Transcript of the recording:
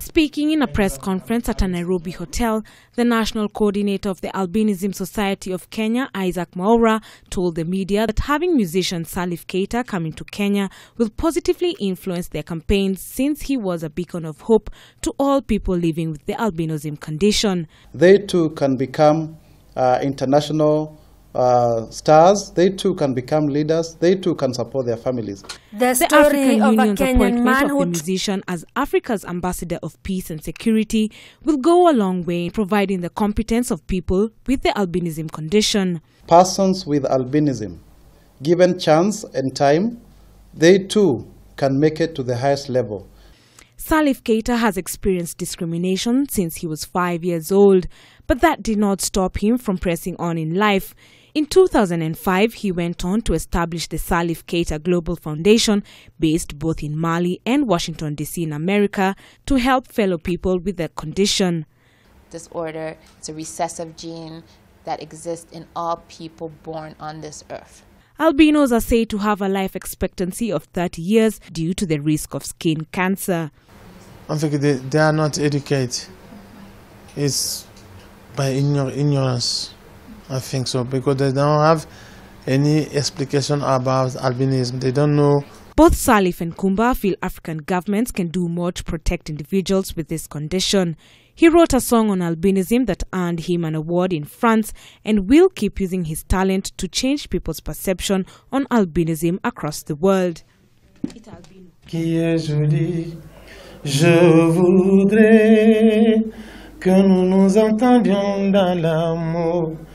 Speaking in a press conference at a Nairobi hotel, the national coordinator of the Albinism Society of Kenya, Isaac Maura, told the media that having musician Salif Keita coming to Kenya will positively influence their campaigns, since he was a beacon of hope to all people living with the albinism condition. They too can become international stars, they too can become leaders, they too can support their families. The African Union's appointment of the musician as Africa's ambassador of peace and security will go a long way in providing the competence of people with the albinism condition. Persons with albinism, given chance and time, they too can make it to the highest level. Salif Keita has experienced discrimination since he was 5 years old, but that did not stop him from pressing on in life. In 2005, he went on to establish the Salif Keita Global Foundation, based both in Mali and Washington, D.C. in America, to help fellow people with the condition. Disorder is a recessive gene that exists in all people born on this earth. Albinos are said to have a life expectancy of 30 years due to the risk of skin cancer. I think they are not educated. It's by ignorance, I think so, because they don't have any explication about albinism. They don't know. Both Salif and Kumba feel African governments can do more to protect individuals with this condition. He wrote a song on albinism that earned him an award in France, and will keep using his talent to change people's perception on albinism across the world. Qui est joli, je voudrais que nous nous entendions dans l'amour.